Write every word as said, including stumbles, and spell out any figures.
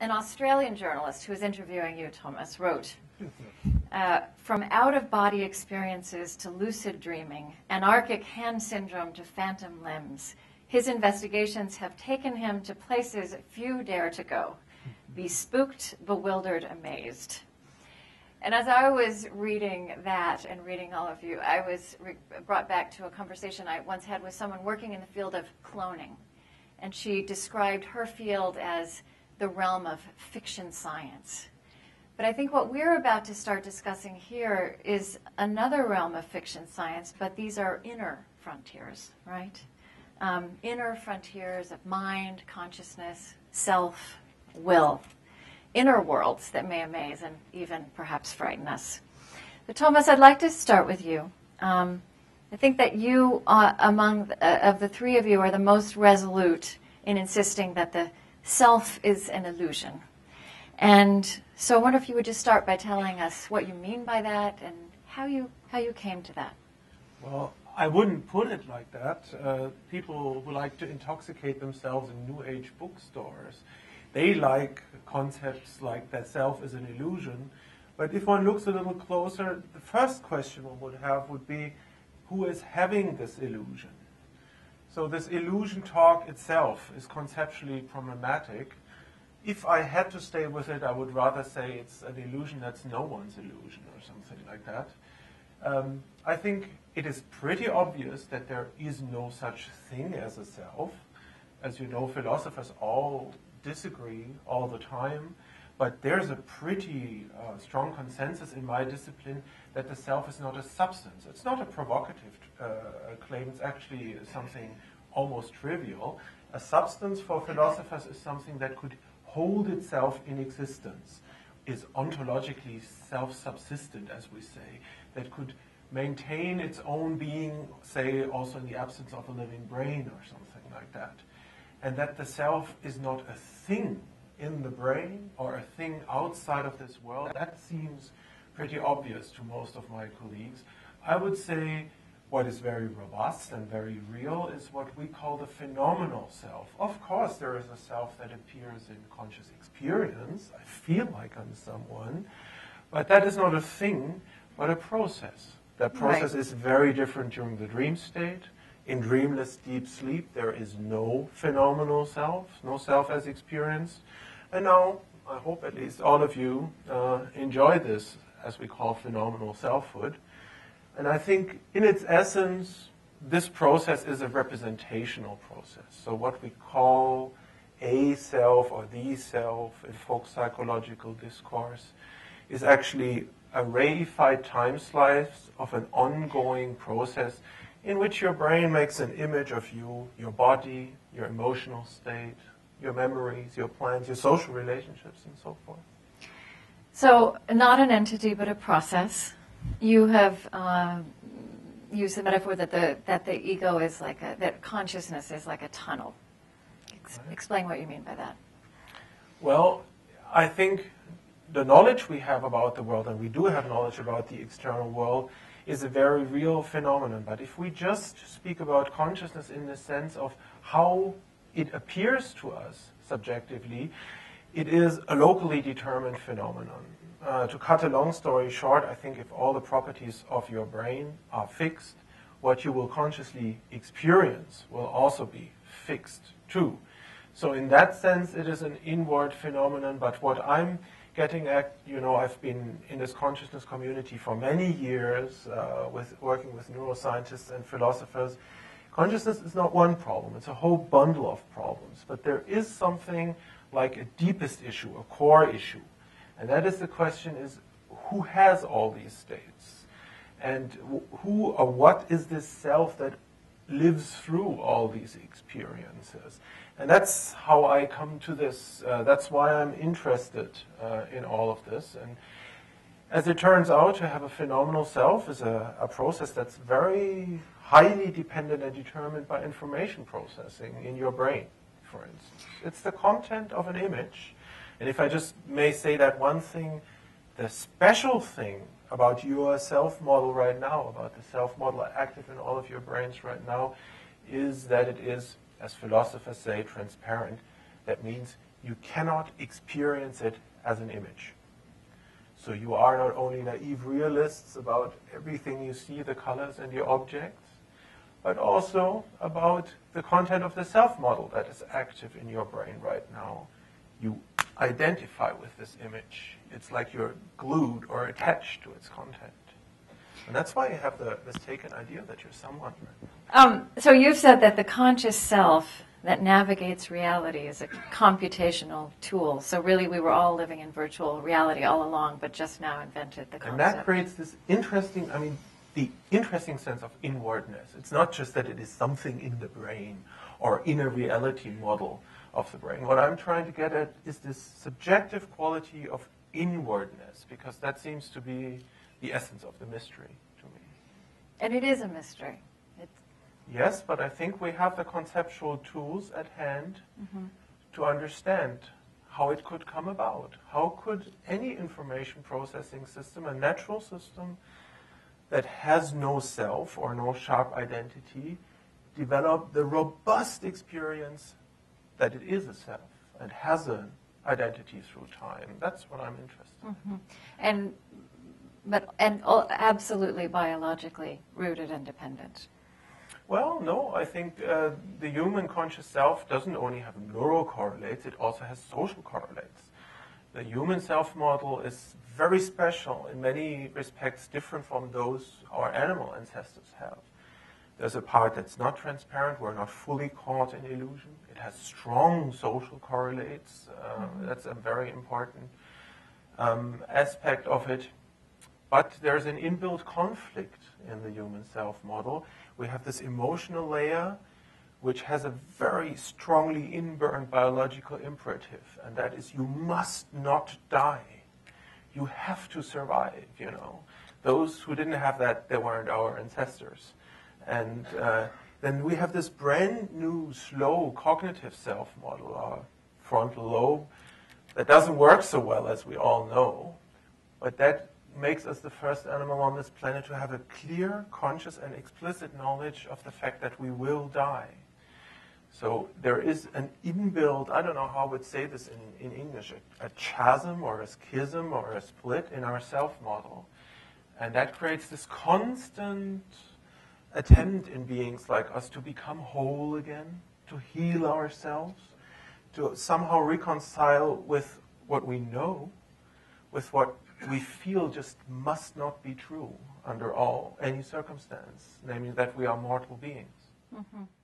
an Australian journalist who was interviewing you, Thomas, wrote, uh, from out-of-body experiences to lucid dreaming, anarchic hand syndrome to phantom limbs, his investigations have taken him to places few dare to go. Be spooked, bewildered, amazed. And as I was reading that and reading all of you, I was re brought back to a conversation I once had with someone working in the field of cloning. And she described her field as the realm of fiction science. But I think what we're about to start discussing here is another realm of fiction science, but these are inner frontiers, right? Um, inner frontiers of mind, consciousness, self, will. Inner worlds that may amaze and even perhaps frighten us. So, Thomas, I'd like to start with you. Um, I think that you, uh, among the, uh, of the three of you, are the most resolute in insisting that the self is an illusion. And so I wonder if you would just start by telling us what you mean by that and how you, how you came to that. Well, I wouldn't put it like that. Uh, people who like to intoxicate themselves in New Age bookstores, they like concepts like that self is an illusion. But if one looks a little closer, the first question one would have would be, who is having this illusion? So this illusion talk itself is conceptually problematic. If I had to stay with it, I would rather say it's an illusion that's no one's illusion or something like that. Um, I think it is pretty obvious that there is no such thing as a self. As you know, philosophers all disagree all the time, but there's a pretty uh, strong consensus in my discipline that the self is not a substance. It's not a provocative uh, claim, it's actually something almost trivial. A substance for philosophers is something that could hold itself in existence, is ontologically self-subsistent, as we say, that could maintain its own being, say, also in the absence of a living brain or something like that. And that the self is not a thing in the brain or a thing outside of this world, that seems pretty obvious to most of my colleagues. I would say what is very robust and very real is what we call the phenomenal self. Of course, there is a self that appears in conscious experience. I feel like I'm someone, but that is not a thing, but a process. That process right. is very different during the dream state. In dreamless deep sleep, there is no phenomenal self, no self as experienced. And now, I hope at least all of you uh, enjoy this, as we call phenomenal selfhood. And I think, in its essence, this process is a representational process. So what we call a self or the self in folk psychological discourse is actually a reified time slice of an ongoing process in which your brain makes an image of you, your body, your emotional state, your memories, your plans, your social relationships, and so forth. So, not an entity, but a process. You have uh, used the metaphor that the, that the ego is like a, that consciousness is like a tunnel. Ex right. Explain what you mean by that. Well, I think the knowledge we have about the world, and we do have knowledge about the external world, is a very real phenomenon. But if we just speak about consciousness in the sense of how it appears to us subjectively, it is a locally determined phenomenon. Uh, to cut a long story short, I think if all the properties of your brain are fixed, what you will consciously experience will also be fixed too. So in that sense, it is an inward phenomenon. But what I'm getting at, you know, I've been in this consciousness community for many years, uh, with working with neuroscientists and philosophers. Consciousness is not one problem, it's a whole bundle of problems. But there is something like a deepest issue, a core issue. And that is the question is, who has all these states? And who or what is this self that lives through all these experiences? And that's how I come to this. Uh, that's why I'm interested uh, in all of this. And as it turns out, to have a phenomenal self is a, a process that's very highly dependent and determined by information processing in your brain, for instance. It's the content of an image. And if I just may say that one thing, the special thing about your self model right now, about the self model active in all of your brains right now, is that it is, as philosophers say, transparent. That means you cannot experience it as an image. So you are not only naive realists about everything you see, the colors and the objects, but also about the content of the self-model that is active in your brain right now. You identify with this image. It's like you're glued or attached to its content. And that's why you have the mistaken idea that you're someone. Um, so you've said that the conscious self that navigates reality is a computational tool. So really we were all living in virtual reality all along, but just now invented the concept. And that creates this interesting, I mean, the interesting sense of inwardness. It's not just that it is something in the brain or in a reality model of the brain. What I'm trying to get at is this subjective quality of inwardness, because that seems to be the essence of the mystery to me. And it is a mystery. It's yes, but I think we have the conceptual tools at hand mm-hmm. to understand how it could come about. How could any information processing system, a natural system that has no self or no sharp identity, develop the robust experience that it is a self and has an identity through time? That's what I'm interested mm-hmm. in. And But and absolutely biologically rooted and dependent. Well, no, I think uh, the human conscious self doesn't only have neural correlates, it also has social correlates. The human self model is very special in many respects, different from those our animal ancestors have. There's a part that's not transparent, we're not fully caught in illusion. It has strong social correlates, uh, that's a very important um, aspect of it. But there's an inbuilt conflict in the human self model. We have this emotional layer which has a very strongly inborn biological imperative, and that is you must not die. You have to survive, you know. Those who didn't have that, they weren't our ancestors. And uh, then we have this brand new, slow cognitive self model, our frontal lobe, that doesn't work so well, as we all know, but that makes us the first animal on this planet to have a clear, conscious, and explicit knowledge of the fact that we will die. So there is an inbuilt, I don't know how I would say this in, in English, a, a chasm or a schism or a split in our self-model. And that creates this constant attempt in beings like us to become whole again, to heal ourselves, to somehow reconcile with what we know, with what we feel just must not be true under all, any circumstance, namely that we are mortal beings. Mm-hmm.